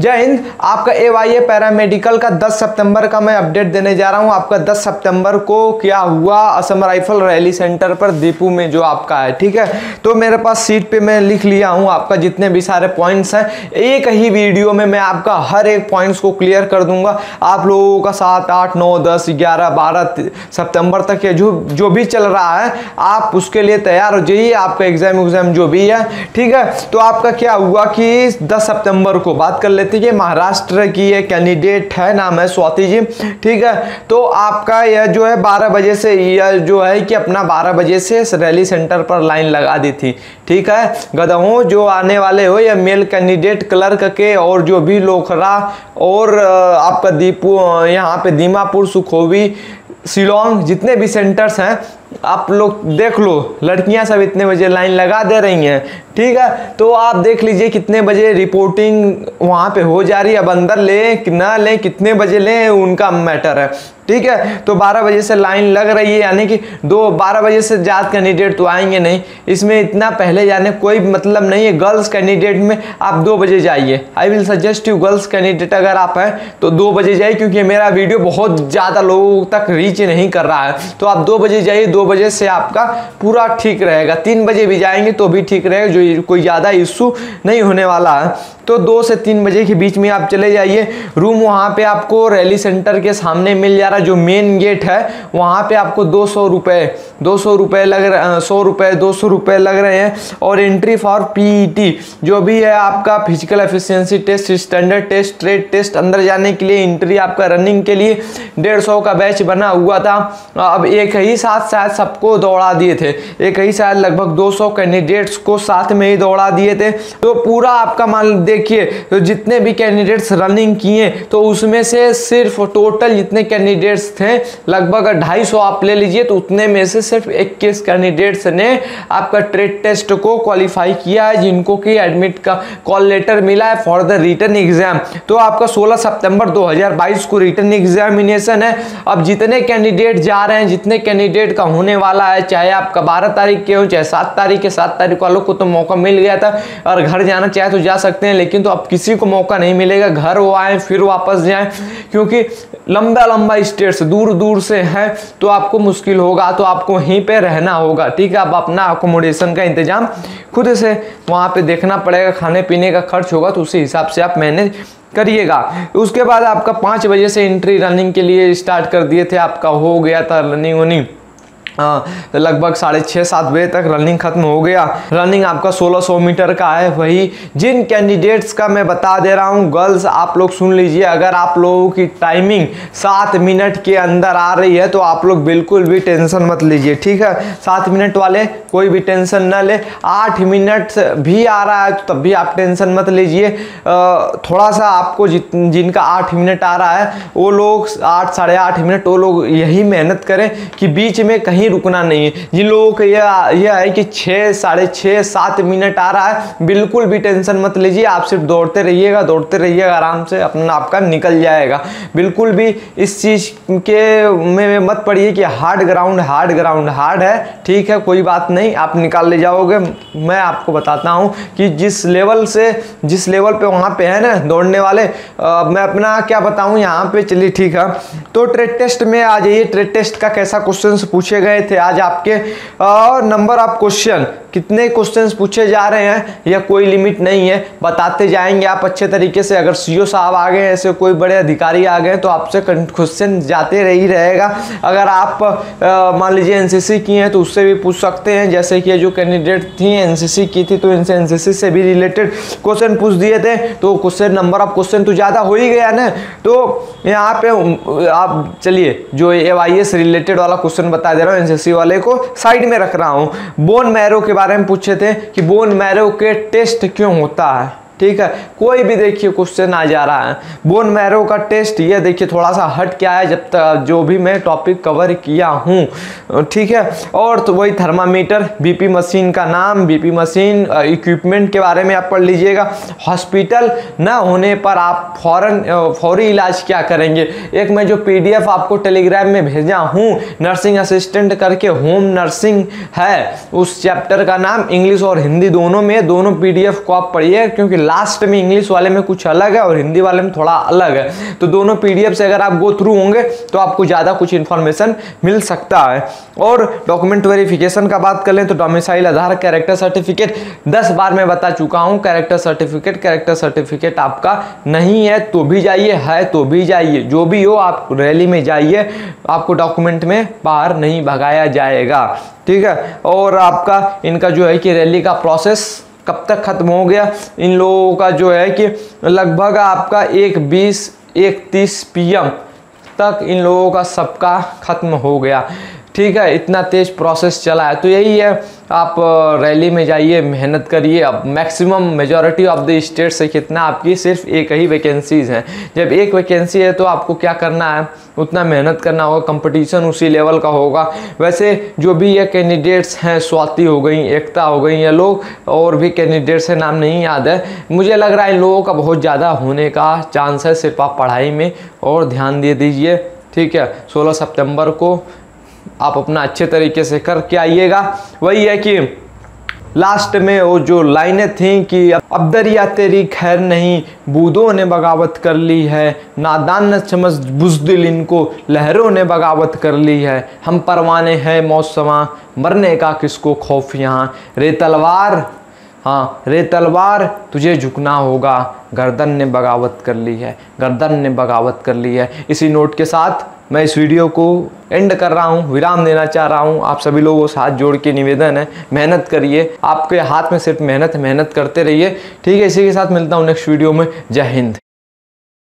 जय हिंद। आपका AYA paramedical का 10 सितंबर का मैं अपडेट देने जा रहा हूं। आपका 10 सितंबर को क्या हुआ असम राइफल रैली सेंटर पर दीपू में जो आपका है, ठीक है। तो मेरे पास सीट पे मैं लिख लिया हूं आपका जितने भी सारे पॉइंट्स हैं, एक ही वीडियो में मैं आपका हर एक पॉइंट्स को क्लियर कर दूंगा। आप लोगों का 7, 8, 9, 10, 11, 12 सितंबर तक ये जो भी चल रहा है आप उसके लिए तैयार हो जाइए। आपका एग्जाम जो भी है, ठीक है। तो आपका क्या हुआ कि 10 सितंबर को बात कर लेते हैं। महाराष्ट्र की ये कैंडिडेट है, नाम है स्वाति जी, ठीक है। तो आपका यह जो है 12 बजे से यह जो है कि अपना 12 बजे से रैली सेंटर पर लाइन लगा दी थी, ठीक है। गधों जो आने वाले हो या मेल कैंडिडेट क्लर्क के और जो भी लोखरा और आपका दीपू यहाँ पे दीमापुर सुखोवी शिलोंग जितने भी सेंटर्स हैं आप लोग देख लो, लड़कियां सब इतने बजे लाइन लगा दे रही हैं, ठीक है। तो आप देख लीजिए कितने बजे रिपोर्टिंग वहां पे हो जा रही है। अब अंदर लें कि ना लें, कितने बजे लें, उनका मैटर है, ठीक है। तो 12 बजे से लाइन लग रही है, यानी कि 12 बजे से ज़्यादा कैंडिडेट तो आएंगे नहीं। इसमें इतना पहले जाने कोई मतलब नहीं है। गर्ल्स कैंडिडेट में आप 2 बजे जाइए। I will suggest you girls candidate अगर आप हैं तो 2 बजे जाइए, क्योंकि मेरा वीडियो बहुत ज़्यादा लोगों तक रीच नहीं कर रहा है। तो आप 2 बजे जाइए, 2 बजे से आपका पूरा ठीक रहेगा। 3 बजे भी जाएंगे तो भी ठीक रहेगा, जो कोई ज़्यादा इशू नहीं होने वाला है। तो 2 से 3 बजे के बीच में आप चले जाइए। रूम वहाँ पे आपको रैली सेंटर के सामने मिल जा रहा, जो मेन गेट है वहाँ पे आपको 200 रुपये लग रहे, 100 रुपये 200 रुपये लग रहे हैं। और एंट्री फॉर PET जो भी है आपका physical efficiency test, standard test, trade test, अंदर जाने के लिए एंट्री आपका रनिंग के लिए 150 का बैच बना हुआ था। अब एक ही साथ शायद सबको दौड़ा दिए थे, एक ही शायद लगभग 200 कैंडिडेट्स को साथ में ही दौड़ा दिए थे। तो पूरा आपका मान देखिए, तो जितने भी कैंडिडेट्स रनिंग किए तो उसमें से सिर्फ टोटल जितने कैंडिडेट्स थे लगभग 250 आप ले लीजिए, तो उतने में से सिर्फ 21 कैंडिडेट्स ने आपका ट्रेड टेस्ट को क्वालिफाई किया है, जिनको कि एडमिट का कॉल लेटर मिला है फॉर द रिटन एग्जाम। तो आपका 16 सितंबर 2022 को रिटन एग्जामिनेशन है। अब जितने कैंडिडेट जा रहे हैं, जितने कैंडिडेट का होने वाला है, चाहे आपका 12 तारीख के हो चाहे 7 तारीख के, 7 तारीख वालों को तो मौका मिल गया था और घर जाना चाहे तो जा सकते हैं, लेकिन तो अब किसी को मौका नहीं मिलेगा। घर वो आए फिर वापस जाए, क्योंकि लंबा स्टेट्स दूर से हैं तो आपको मुश्किल होगा, तो आपको वहीं पे रहना होगा, ठीक है। अब अपना अकोमोडेशन का इंतजाम खुद से वहाँ पे देखना पड़ेगा, खाने पीने का खर्च होगा तो उसी हिसाब से आप मैनेज करिएगा। उसके बाद आपका 5 बजे से एंट्री रनिंग के लिए स्टार्ट कर दिए थे, आपका हो गया था रनिंग वनिंग तो लगभग 6:30-7 बजे तक रनिंग खत्म हो गया। रनिंग आपका 1600 मीटर का है। वही जिन कैंडिडेट्स का मैं बता दे रहा हूँ गर्ल्स, आप लोग सुन लीजिए, अगर आप लोगों की टाइमिंग 7 मिनट के अंदर आ रही है तो आप लोग बिल्कुल भी टेंशन मत लीजिए, ठीक है। 7 मिनट वाले कोई भी टेंशन ना ले। 8 मिनट भी आ रहा है तो तब भी आप टेंशन मत लीजिए। थोड़ा सा आपको जिनका 8 मिनट आ रहा है वो लोग 8, 8.5 मिनट वो लोग यही मेहनत करें कि बीच में कहीं रुकना नहीं है। जिन लोगों का यह है कि 6, 6.5, 7 मिनट आ रहा है, बिल्कुल भी टेंशन मत लीजिए। आप सिर्फ दौड़ते रहिएगा, आराम से अपना आपका निकल जाएगा। बिल्कुल भी इस चीज के में मत पड़िए कि हार्ड ग्राउंड हार्ड है, ठीक है, कोई बात नहीं, आप निकाल ले जाओगे। मैं आपको बताता हूँ कि जिस लेवल पे वहाँ पे है ना दौड़ने वाले, मैं अपना क्या बताऊँ यहाँ पे। चलिए ठीक है, तो ट्रेड टेस्ट में आ जाइए। ट्रेड टेस्ट का कैसा क्वेश्चन पूछे गए थे आज आपके, और नंबर ऑफ क्वेश्चन, कितने क्वेश्चंस पूछे जा रहे हैं, या कोई लिमिट नहीं है, बताते जाएंगे आप अच्छे तरीके से। अगर सीईओ साहब आ गए, ऐसे कोई बड़े अधिकारी आ गए तो आपसे क्वेश्चन जाते ही रहेगा। अगर आप मान लीजिए NCC की हैं तो उससे भी पूछ सकते हैं, जैसे कि जो कैंडिडेट थी NCC की थी तो इनसे NCC से भी रिलेटेड क्वेश्चन पूछ दिए थे, तो क्वेश्चन नंबर ऑफ क्वेश्चन तो ज़्यादा हो ही गया ना। तो यहाँ पे आप चलिए जो AYA से रिलेटेड वाला क्वेश्चन बता दे रहा हूँ, NCC वाले को साइड में रख रहा हूँ। बोन मैरो के बारे में पूछे थे कि बोन मैरो के टेस्ट क्यों होता है, ठीक है। कोई भी देखिए क्वेश्चन आ जा रहा है बोन मैरो का टेस्ट, ये देखिए थोड़ा सा हट क्या है जब तक जो भी मैं टॉपिक कवर किया हूँ, ठीक है। और तो वही थर्मामीटर, BP मशीन का नाम, BP मशीन इक्विपमेंट के बारे में आप पढ़ लीजिएगा। हॉस्पिटल ना होने पर आप फौरी इलाज क्या करेंगे, एक मैं जो PDF आपको टेलीग्राम में भेजा हूँ, नर्सिंग असिस्टेंट करके होम नर्सिंग है, उस चैप्टर का नाम इंग्लिश और हिंदी दोनों में, दोनों PDF को आप पढ़िए, क्योंकि लास्ट में इंग्लिश वाले में कुछ अलग है और हिंदी वाले में थोड़ा अलग है। तो दोनों पीडीएफ से अगर आप गो थ्रू होंगे तो आपको ज़्यादा कुछ इन्फॉर्मेशन मिल सकता है। और डॉक्यूमेंट वेरिफिकेशन का बात कर लें तो डोमिसाइल, आधार, कैरेक्टर सर्टिफिकेट 10 बार मैं बता चुका हूँ। कैरेक्टर सर्टिफिकेट आपका नहीं है तो भी जाइए, है तो भी जाइए, जो भी हो आप रैली में जाइए, आपको डॉक्यूमेंट में बाहर नहीं भगाया जाएगा, ठीक है। और आपका इनका जो है कि रैली का प्रोसेस कब तक खत्म हो गया, इन लोगों का जो है कि लगभग आपका 1:20, 1:30 PM तक इन लोगों का सबका खत्म हो गया, ठीक है। इतना तेज प्रोसेस चला है। तो यही है, आप रैली में जाइए, मेहनत करिए। अब maximum majority of the state से कितना आपकी सिर्फ एक ही वैकेंसीज़ हैं। जब एक वैकेंसी है तो आपको क्या करना है, उतना मेहनत करना होगा, कंपटीशन उसी लेवल का होगा। वैसे जो भी ये कैंडिडेट्स हैं, स्वाति हो गई, एकता हो गई, ये लोग और भी कैंडिडेट्स हैं, नाम नहीं याद है, मुझे लग रहा है इन लोगों का बहुत ज़्यादा होने का चांस है। सिर्फ आप पढ़ाई में और ध्यान दे दीजिए, ठीक है। 16 सितंबर को आप अपना अच्छे तरीके से करके आइएगा। वही है कि लास्ट में वो जो लाइनें थीं कि अब दरिया तेरी खैर नहीं, बूदों ने बगावत कर ली है, नादान न समझ बुजदिल इनको, लहरों ने बगावत कर ली है, हम परवाने हैं मौसमा, मरने का किसको खौफ यहाँ, रे तलवार, हाँ रे तलवार तुझे झुकना होगा, गर्दन ने बगावत कर ली है, गर्दन ने बगावत कर ली है। इसी नोट के साथ मैं इस वीडियो को एंड कर रहा हूँ, विराम देना चाह रहा हूँ। आप सभी लोगों को हाथ जोड़ के निवेदन है, मेहनत करिए, आपके हाथ में सिर्फ मेहनत करते रहिए, ठीक है। इसी के साथ मिलता हूँ नेक्स्ट वीडियो में। जय हिंद।